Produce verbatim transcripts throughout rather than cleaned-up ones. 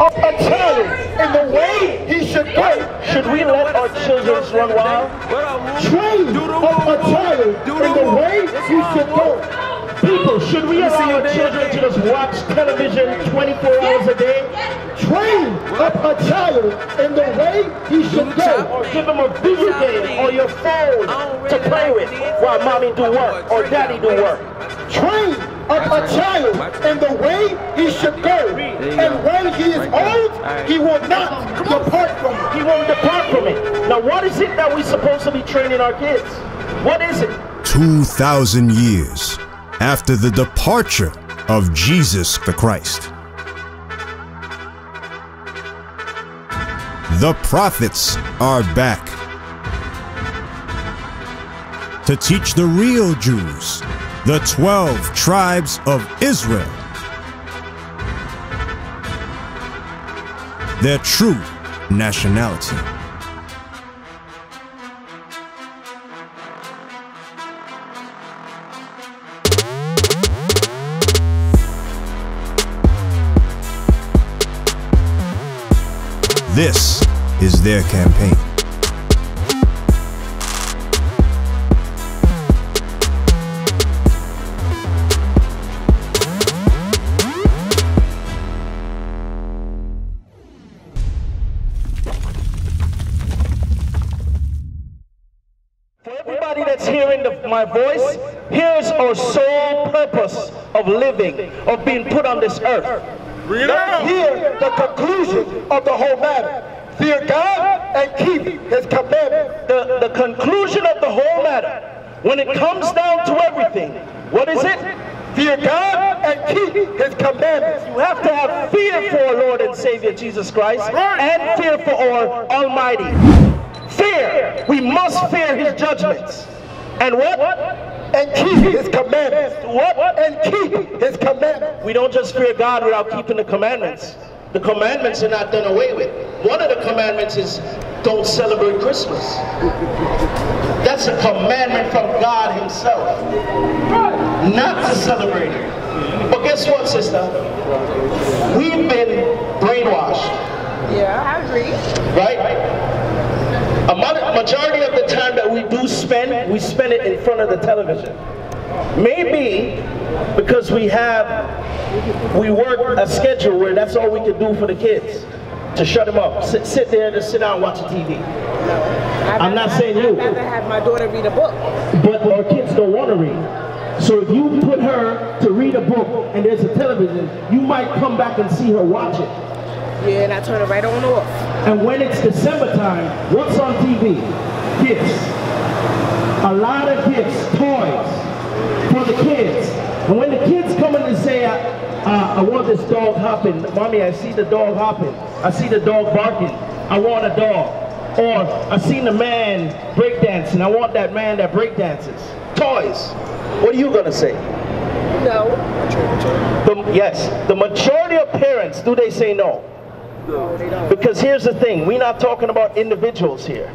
of a child in the way he should go. Should we let our children run wild? Train of a child in the way he should go. People, should we allow our children to just watch television twenty-four hours a day? Train up a child in the way he should go, or give him a video game or your phone to play with while mommy do work or daddy do work. Train up a child in the way he should go, and when he is old, he will not depart from it. He won't depart from it. Now what is it that we're supposed to be training our kids? What is it? two thousand years after the departure of Jesus the Christ, the prophets are back to teach the real Jews, the twelve tribes of Israel, their true nationality. This is their campaign. For everybody that's hearing the, my voice, here's our sole purpose of living, of being put on this earth. Let's hear the conclusion of the whole matter. Fear God and keep His commandments. The, the conclusion of the whole matter, when it comes down to everything, what is it? Fear God and keep His commandments. You have to have fear for our Lord and Savior Jesus Christ, and fear for our Almighty. Fear. We must fear His judgments. And what? And keep His commandments. What? And keep His commandments. We don't just fear God without keeping the commandments. The commandments are not done away with. One of the commandments is don't celebrate Christmas. That's a commandment from God Himself. Not to celebrate it. But guess what, sister? We've been brainwashed. Yeah, I agree. Right? Right? A majority of the time that we do spend, we spend it in front of the television. Maybe because we have, we work a schedule where that's all we can do for the kids. To shut them up, sit, sit there, just sit down and watch the T V. No, I'm not saying you. I'd rather have my daughter read a book. But our kids don't want to read. So if you put her to read a book and there's a television, you might come back and see her watch it. Yeah, and I turn it right on off. And when it's December time, what's on T V? Gifts. A lot of gifts, toys for the kids. And when the kids come in and say, I, uh, I want this dog hopping. Mommy, I see the dog hopping. I see the dog barking. I want a dog. Or I seen the man breakdancing. I want that man that breakdances. Toys. What are you going to say? No. The, yes. The majority of parents, do they say no? Because here's the thing, we're not talking about individuals here.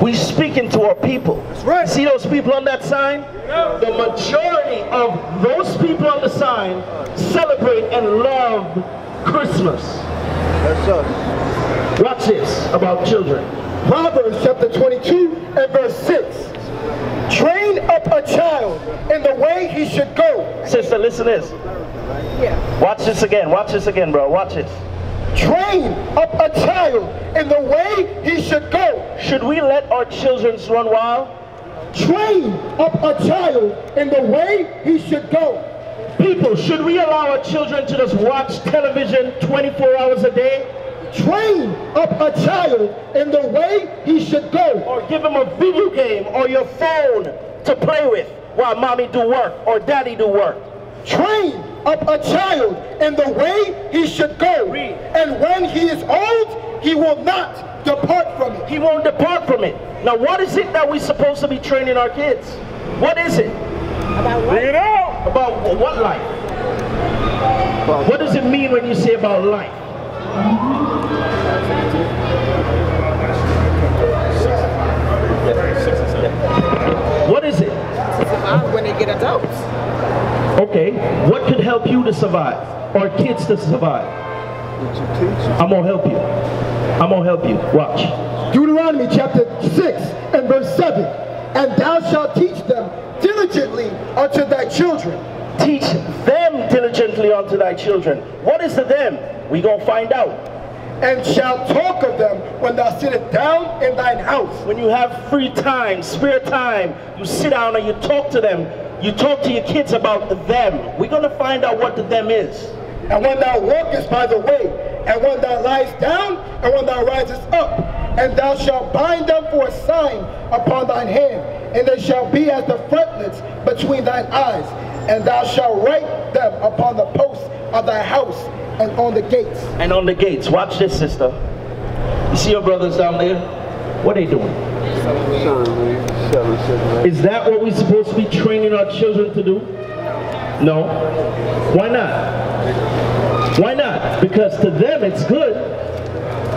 We're speaking to our people. That's right. See those people on that sign? Yeah. The majority of those people on the sign celebrate and love Christmas. That's us. Watch this about children. Proverbs chapter twenty-two and verse six. Train up a child in the way he should go. Sister, listen to this. Yeah. Watch this again. Watch this again, bro. Watch this. Train up a child in the way he should go. Should we let our children run wild? Train up a child in the way he should go. People, should we allow our children to just watch television twenty-four hours a day? Train up a child in the way he should go. Or give him a video game or your phone to play with while mommy do work or daddy do work. Train up a child in the way he should go, and when he is old, he will not depart from it. He won't depart from it. Now what is it that we're supposed to be training our kids? What is it? About what? Bring it out. About what life? About what does it mean when you say about life? What is it? Survive when they get adults. Okay, what could help you to survive, or kids to survive? I'm going to help you. I'm going to help you. Watch. Deuteronomy chapter six and verse seven. And thou shalt teach them diligently unto thy children. Teach them diligently unto thy children. What is the them? We're going to find out. And shalt talk of them when thou sittest down in thine house. When you have free time, spare time, you sit down and you talk to them. You talk to your kids about the them. We're going to find out what the them is. And when thou walkest by the way, and when thou liest down, and when thou risest up, and thou shalt bind them for a sign upon thine hand, and they shall be as the frontlets between thine eyes, and thou shalt write them upon the posts of thy house, and on the gates. And on the gates. Watch this, sister. You see your brothers down there? What are they doing? Is that what we're supposed to be training our children to do? No. Why not? Why not? Because to them it's good.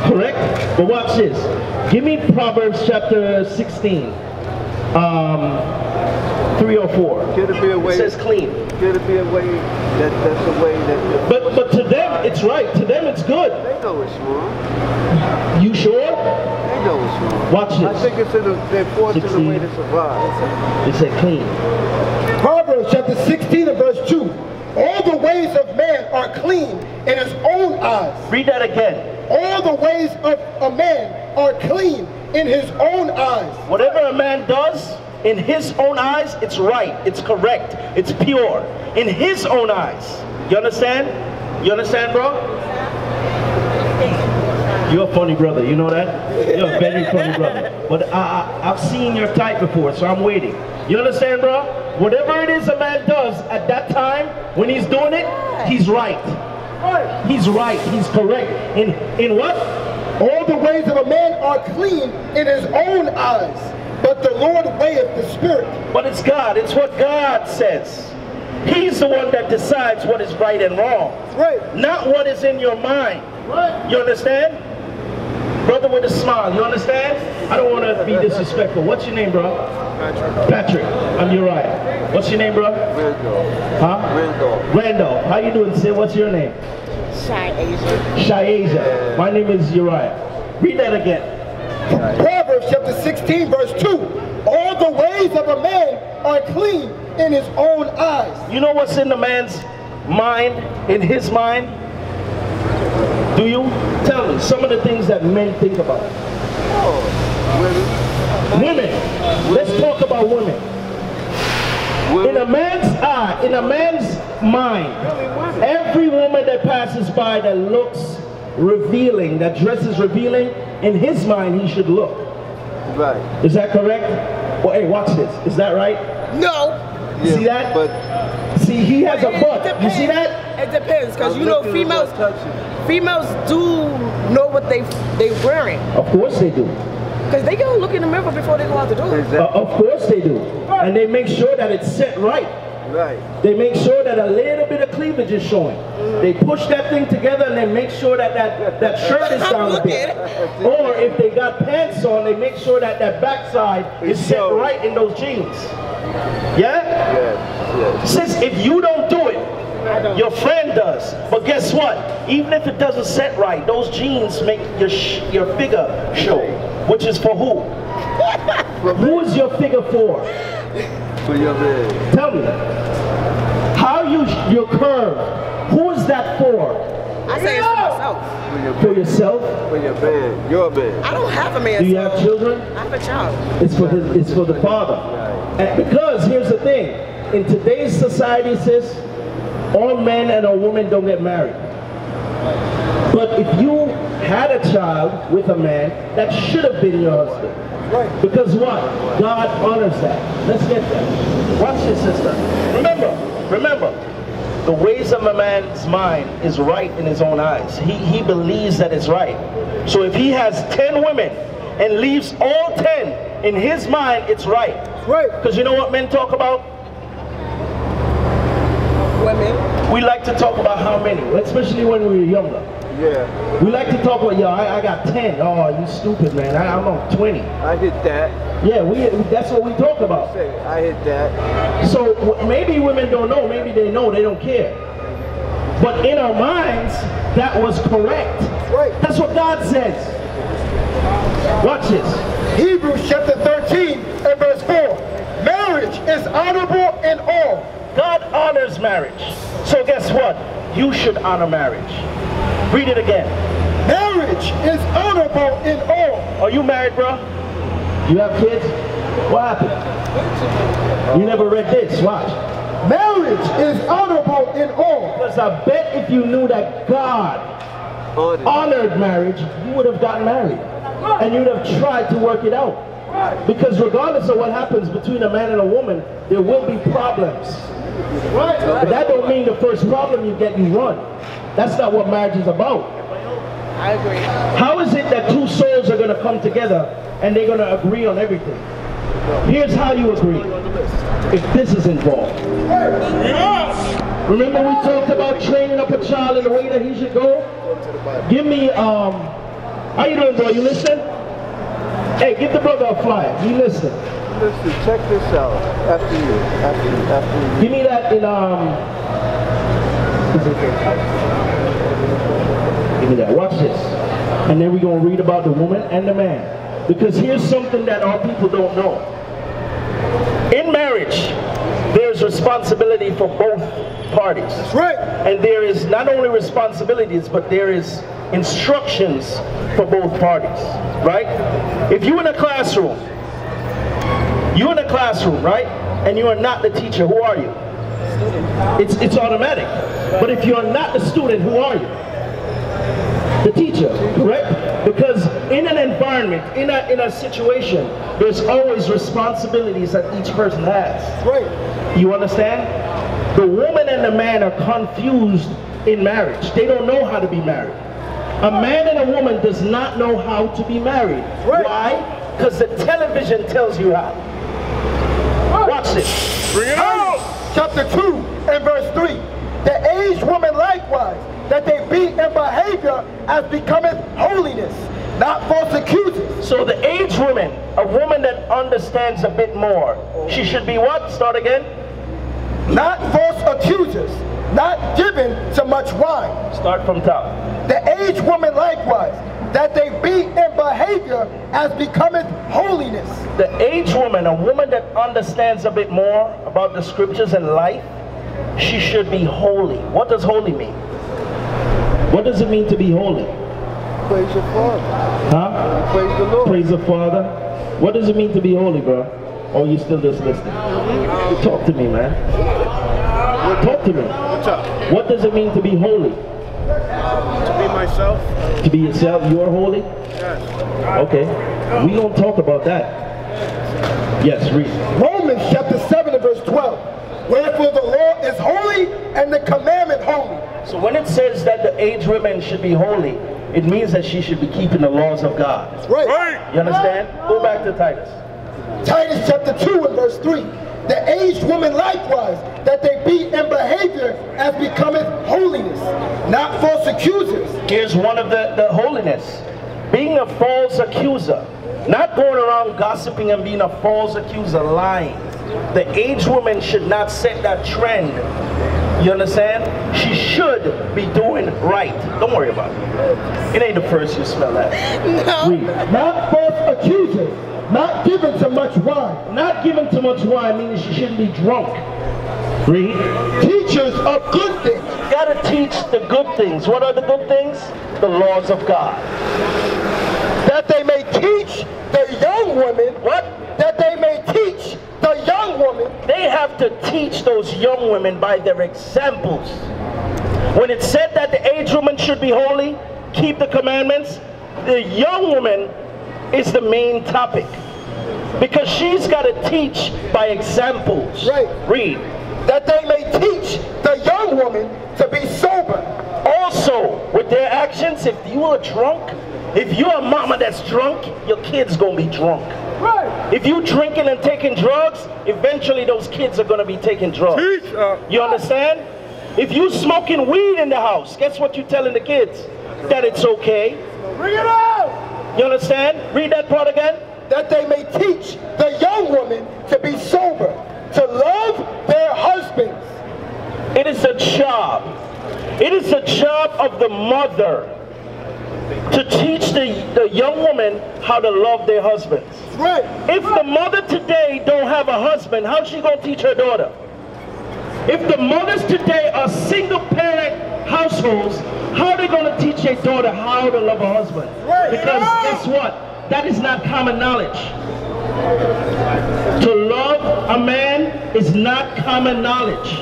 Correct? But watch this. Give me Proverbs chapter sixteen. Um... Three or four. Could it be a way, it says clean. Could it be a way that that's a way that. But but to them it's right. To them it's good. They know it's wrong. You sure? They know it's wrong. Watch this. I think it's in a, they're forced in a way to survive. It said clean. Proverbs chapter sixteen and verse two. All the ways of man are clean in his own eyes. Read that again. All the ways of a man are clean in his own eyes. Whatever a man does, in his own eyes, it's right, it's correct, it's pure. In his own eyes. You understand? You understand, bro? You're a funny brother, you know that? You're a very funny brother. But I, I, I've seen your type before, so I'm waiting. You understand, bro? Whatever it is a man does at that time, when he's doing it, he's right. He's right, he's correct. In, in what? All the ways of a man are clean in his own eyes. But the Lord weigheth the spirit. But it's God. It's what God says. He's the one that decides what is right and wrong. Right. Not what is in your mind. Right. You understand? Brother with a smile. You understand? I don't want to be disrespectful. What's your name, bro? Patrick. Patrick. I'm Uriah. What's your name, bro? Randolph. Huh? Randolph. Randolph. How you doing, Sid? What's your name? Shiasia. Shiasia. My name is Uriah. Read that again. Proverbs chapter sixteen verse two. All the ways of a man are clean in his own eyes. You know what's in the man's mind, in his mind? Do you? Tell me some of the things that men think about. Oh, women. Women. Let's talk about women. Women. In a man's eye, in a man's mind, really, every woman that passes by that looks revealing, that dress is revealing, in his mind he should look. Right. Is that correct? Well, hey, watch this. Is that right? No. Yeah, see that? But see, he has a butt. Depends. You see that? It depends, because you know females females do know what they they wearing. Of course they do. Because they go look in the mirror before they go out the door. Exactly. Uh, of course they do. Right. And they make sure that it's set right. Right. They make sure that a little bit of cleavage is showing. Mm. They push that thing together and they make sure that that, that shirt is down a bit. Or if they got pants on, they make sure that that backside is set right in those jeans. Yeah? Yes, yes. Since if you don't do it, your friend does. But guess what? Even if it doesn't set right, those jeans make your, sh your figure show. Which is for who? Who is your figure for? For your bed. Tell me, how you your curve? Who is that for? I say it's for myself. For, your for yourself? For your bed. Your bed. I don't have a man. Do you have children? I have a child. It's for his, it's for the father. And because here's the thing: in today's society, sis, all men and all women don't get married. But if you had a child with a man, that should have been your husband. Right. Because what? God honors that. Let's get that. Watch this, sister. Remember, remember, the ways of a man's mind is right in his own eyes. He, he believes that it's right. So if he has ten women and leaves all ten, in his mind, it's right. Right. Because you know what men talk about? Women. We like to talk about how many, especially when we were younger. Yeah. We like to talk about, yo, I, I got ten. Oh, you stupid, man. I, I'm on twenty. I hit that. Yeah, we. That's what we talk about. I hit that. So maybe women don't know. Maybe they know. They don't care. But in our minds, that was correct. Right. That's what God says. Watch this. Hebrews chapter thirteen and verse four. Marriage is honorable in all. God honors marriage. So guess what? You should honor marriage. Read it again. Marriage is honorable in all. Are you married, bro? You have kids? What happened? You never read this. Watch. Marriage is honorable in all. Because I bet if you knew that God honored marriage, you would have gotten married. And you would have tried to work it out. Because regardless of what happens between a man and a woman, there will be problems. But that don't mean the first problem you get, you run. That's not what marriage is about. I agree. How is it that two souls are going to come together and they're going to agree on everything? Here's how you agree. If this is involved. Remember we talked about training up a child in the way that he should go? Give me, um, how you doing, bro? You listening? Hey, give the brother a flyer. You listen. Listen, check this out. After you. After you. After you. Give me that in, um... Give me that. Watch this. And then we're going to read about the woman and the man. Because here's something that our people don't know. In marriage, there's responsibility for both parties. That's right. And there is not only responsibilities, but there is instructions for both parties. Right? If you're in a classroom, you're in a classroom, right? And you are not the teacher, who are you? It's, it's automatic. But if you're not the student, who are you? The teacher, correct? Because in an environment, in a, in a situation, there's always responsibilities that each person has. Right. You understand? The woman and the man are confused in marriage. They don't know how to be married. A man and a woman does not know how to be married. Right. Why? Because the television tells you how. Right. Watch this. Bring it out. Chapter two and verse three. The aged woman likewise, that they be in behavior as becometh holiness, not false accusers. So the aged woman, a woman that understands a bit more, she should be what? Start again. Not false accusers, not given to much wine. Start from top. The aged woman likewise, that they be in behavior as becometh holiness. The aged woman, a woman that understands a bit more about the scriptures and life, she should be holy. What does holy mean? What does it mean to be holy? Praise the Father. Huh? Praise the Lord. Praise the Father. What does it mean to be holy, bro? Oh, you still just listening? Talk to me, man. Talk to me. What's up? What does it mean to be holy? To be myself. To be yourself. You're holy? Yes. Okay. We don't talk about that. Yes, read. Romans chapter seven and verse twelve. Wherefore the law is holy and the commandment holy. So when it says that the aged women should be holy, it means that she should be keeping the laws of God. That's right. Right. You understand? Go back to Titus. Titus chapter two and verse three. The aged women likewise, that they be in behavior as becometh holiness, not false accusers. Here's one of the, the holiness. Being a false accuser. Not going around gossiping and being a false accuser, lying. The aged woman should not set that trend. You understand? She should be doing right. Don't worry about it. It ain't the first you smell that. No. Not false accusers. Not given to much wine. Not given to much wine means she shouldn't be drunk. Read. Teachers of good things. You gotta teach the good things. What are the good things? The laws of God. That they may teach the young women. What? That they may teach the young woman. They have to teach those young women by their examples. When it said that the aged woman should be holy, keep the commandments, the young woman is the main topic. Because she's got to teach by examples. Right. Read. That they may teach the young woman to be sober. Also, with their actions, if you are drunk, if you're a mama that's drunk, your kid's going to be drunk. Right. If you're drinking and taking drugs, eventually those kids are going to be taking drugs. You understand? If you're smoking weed in the house, guess what you're telling the kids? That it's okay. Bring it out! You understand? Read that part again. That they may teach the young woman to be sober, to love their husbands. It is a job It is the job of the mother to teach the, the young woman how to love their husbands. Right. If the mother today don't have a husband, how's she going to teach her daughter? If the mothers today are single parent households, how are they going to teach their daughter how to love her husband? Right. Because guess what? That is not common knowledge. To love a man is not common knowledge.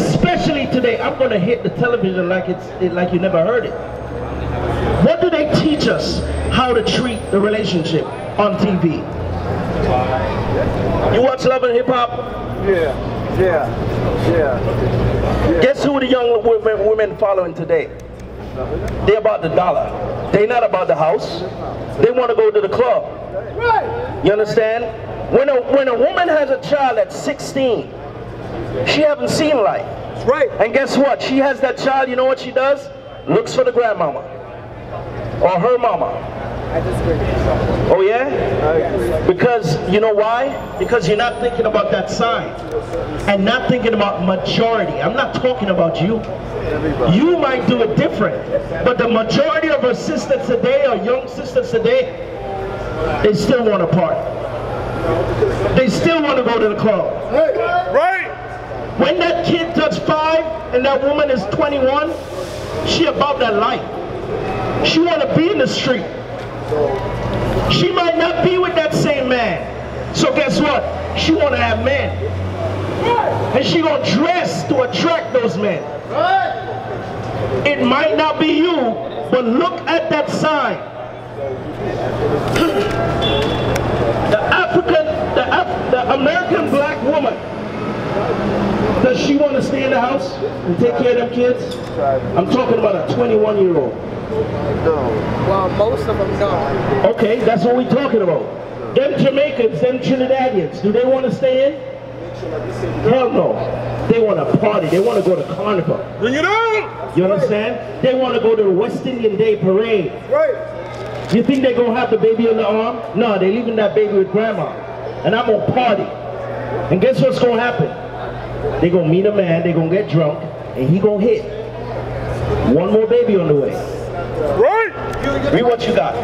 Especially today, I'm going to hit the television like it's like you never heard it. What do they teach us how to treat the relationship on T V? You watch Love and Hip Hop? Yeah, yeah, yeah. yeah. Guess who the young women, women following today? They're about the dollar. They're not about the house. They want to go to the club. Right. You understand? When a, when a woman has a child at sixteen, she haven't seen life. Right. And guess what? She has that child, you know what she does? Looks for the grandmama. Or her mama. I disagree. Oh yeah? I agree. Because, you know why? Because you're not thinking about that side. And not thinking about majority. I'm not talking about you. You might do it different. But the majority of our sisters today, or young sisters today, they still want to party. They still want to go to the club. Right. Right. When that kid turns five and that woman is twenty-one, she about that life. She want to be in the street. She might not be with that same man. So guess what? She want to have men. And she going to dress to attract those men. It might not be you, but look at that sign. The African, the, Af the American black woman, does she want to stay in the house and take care of them kids? I'm talking about a twenty-one-year-old. No. Well, most of them don't. Okay, that's what we're talking about. Them Jamaicans, them Trinidadians, do they want to stay in? Hell no. They want to party. They want to go to carnival. Bring it on! You understand? They want to go to the West Indian Day Parade. Right. You think they're going to have the baby on the arm? No, they're leaving that baby with grandma. And I'm going to party. And guess what's going to happen? They're going to meet a man, they're going to get drunk, and he going to hit. One more baby on the way. Right? Read what you got.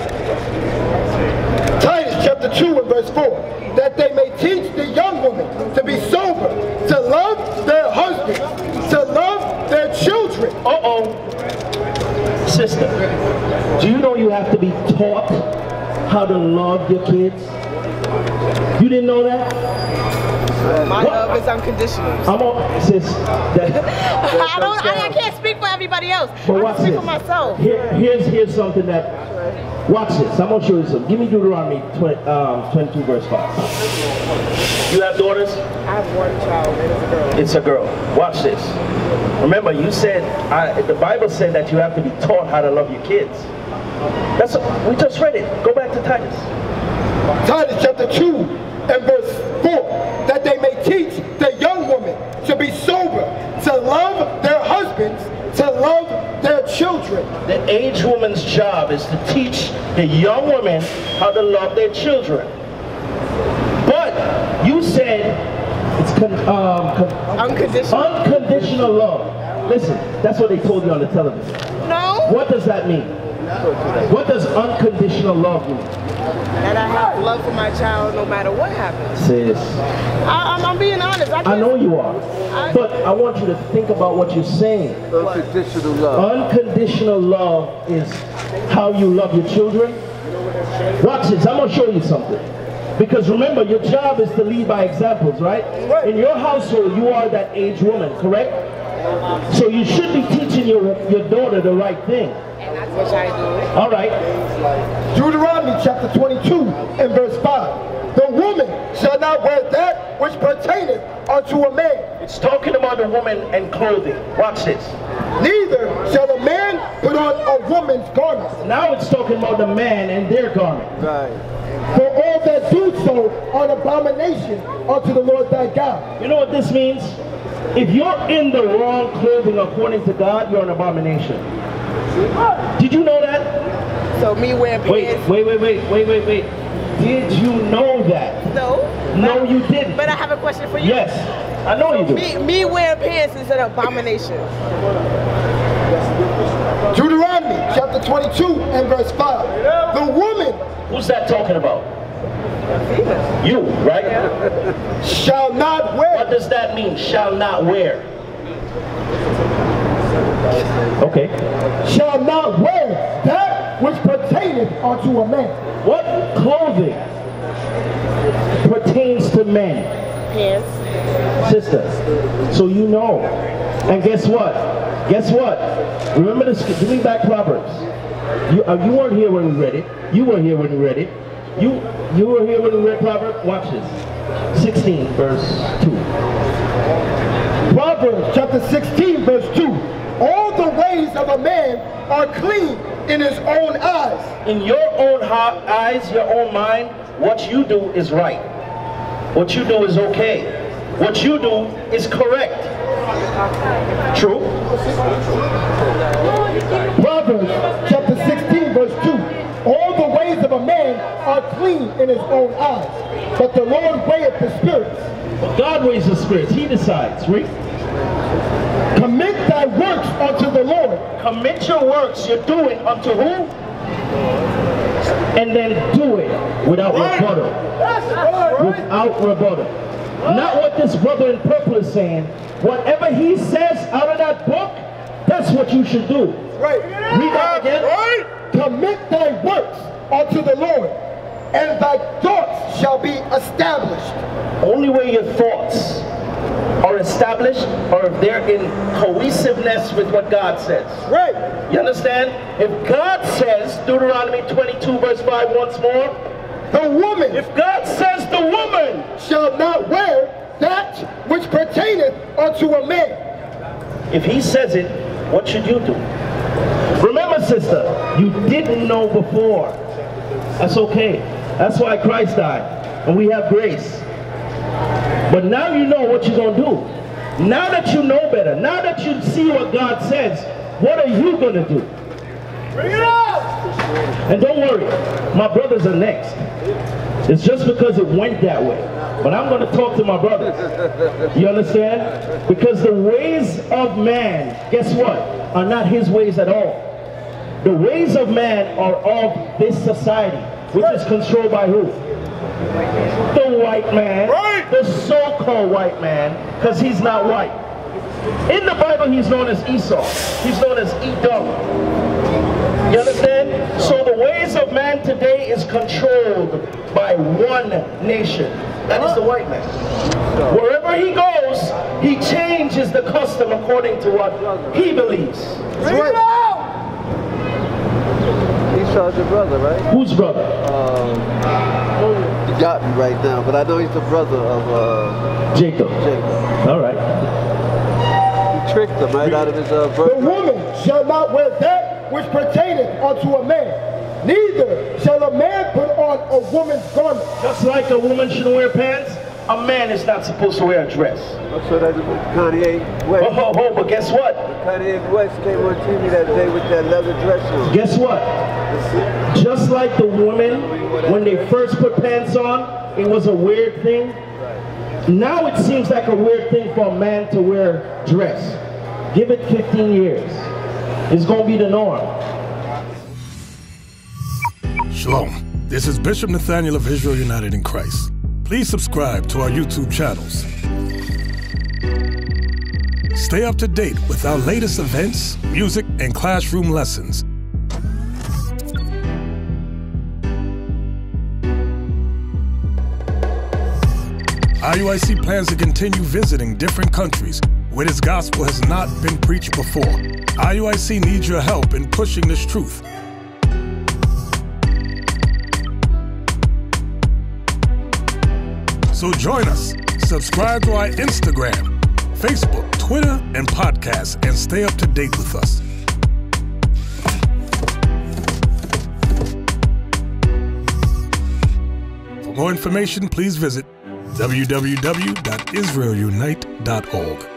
Titus chapter two and verse four. That they may teach the young women to be sober, to love their husbands, to love their children. Uh-oh. Sister, do you know you have to be taught how to love your kids? You didn't know that? My what? Love is unconditional. I'm on, sis. That, I, don't, I, I can't speak for everybody else. But I watch can speak this. for myself. Here, here's, here's something that, watch this. I'm going to show you something. Give me Deuteronomy twenty-two verse five. You have daughters? I have one child. It's a girl. It's a girl. Watch this. Remember, you said, I, the Bible said that you have to be taught how to love your kids. That's a, we just read it. Go back to Titus. Titus chapter two and verse four. That they may teach the young women to be sober, to love their husbands, to love their children. The aged woman's job is to teach the young women how to love their children. But you said it's con um, con unconditional. unconditional love. Listen, that's what they told you on the television. No. What does that mean? What does unconditional love mean? That I have love for my child no matter what happens. Sis. I, I'm, I'm being honest. I, I know you are. I, but I want you to think about what you're saying. Unconditional love. Unconditional love is how you love your children. Watch this. I'm going to show you something. Because remember, your job is to lead by examples, right? right? In your household, you are that aged woman, correct? So you should be teaching your, your daughter the right thing. Which I do. All right. Deuteronomy chapter twenty-two and verse five. The woman shall not wear that which pertaineth unto a man. It's talking about a woman and clothing. Watch this. Neither shall a man put on a woman's garment. Now it's talking about the man and their garment. Right. For all that do so are an abomination unto the Lord thy God. You know what this means? If you're in the wrong clothing according to God, you're an abomination. Did you know that? So me wearing pants. Wait, wait, wait, wait, wait, wait. Did you know that? No. No, you didn't. But I have a question for you. Yes, I know you do. Me, me wearing pants is an abomination. Deuteronomy chapter twenty-two and verse five. The woman. Who's that talking about? You, right? Shall not wear. What does that mean? Shall not wear. Okay. Shall not wear that which pertaineth unto a man. What clothing pertains to man? Pants. Sisters. So you know. And guess what? Guess what? Remember this. Give me back Proverbs. You, uh, you weren't here when we read it. You weren't here when we read it. You you were here when we read Proverbs? Watch this. sixteen verse two. Proverbs chapter sixteen verse two. All the ways of a man are clean in his own eyes. In your own heart, eyes, your own mind, what you do is right. What you do is okay. What you do is correct. True? Proverbs chapter sixteen verse two. All the ways of a man are clean in his own eyes, but the Lord weigheth the spirits. But God weighs the spirits. He decides, right? Commit thy works unto the Lord. Commit your works you're doing unto who? And then do it without right. rebuttal. That's right. Without rebuttal. Right. Not what this brother in purple is saying. Whatever he says out of that book, that's what you should do. Right. Read that again. Right. Commit thy works unto the Lord, and thy thoughts shall be established. Only way your thoughts are established or if they're in cohesiveness with what God says. Right. You understand? If God says, Deuteronomy twenty-two verse five once more, the woman. If God says the woman shall not wear that which pertaineth unto a man. If he says it, what should you do? Remember, sister, you didn't know before. That's okay. That's why Christ died. And we have grace. But now you know what you're going to do. Now that you know better, now that you see what God says, what are you going to do? Bring it up! And don't worry, my brothers are next. It's just because it went that way. But I'm going to talk to my brothers. You understand? Because the ways of man, guess what, are not his ways at all. The ways of man are of this society, which is controlled by who? The white man, right. The so-called white man, because he's not white. In the Bible, he's known as Esau. He's known as Edom. You understand? So the ways of man today is controlled by one nation. That is the white man. Wherever he goes, he changes the custom according to what he believes. Esau's your brother, right? Whose brother? Um, I forgot me right now, but I know he's the brother of uh, Jacob. Jacob. All right. He tricked him right out of his uh, birthright. The woman shall not wear that which pertaineth unto a man, neither shall a man put on a woman's garment. Just like a woman shouldn't wear pants, a man is not supposed to wear a dress. That's what I did with Kanye West. Oh, oh, oh, but guess what? Kanye West came on T V that day with that leather dress on. Guess what? Just like the woman, when they first put pants on, it was a weird thing. Now it seems like a weird thing for a man to wear dress. Give it fifteen years. It's going to be the norm. Shalom. This is Bishop Nathaniel of Israel United in Christ. Please subscribe to our YouTube channels. Stay up to date with our latest events, music, and classroom lessons. I U I C plans to continue visiting different countries where this gospel has not been preached before. I U I C needs your help in pushing this truth. So join us, subscribe to our Instagram, Facebook, Twitter, and podcasts, and stay up to date with us. For more information, please visit w w w dot Israel unite dot org.